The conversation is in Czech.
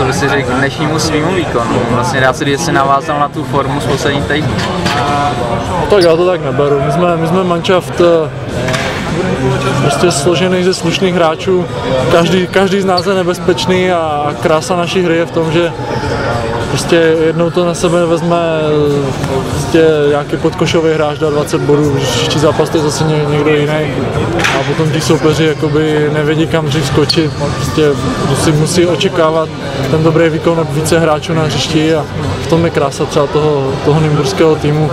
co by si řekl k dnešnímu svýmu výkonu? Vlastně dá se říct, že jsi navázal na tu formu z posledních týdnů. Tak já to tak neberu. My jsme mančaft prostě složený ze slušných hráčů. Každý z nás je nebezpečný a krása naší hry je v tom, že prostě jednou to na sebe vezme prostě nějaký podkošový hráč, dá 20 bodů, příští zápas to je zase někdo jiný. A potom ti soupeři jakoby nevědí kam dřív skočit, prostě musí očekávat ten dobrý výkon od více hráčů na hřišti a v tom je krása třeba toho nymburského týmu.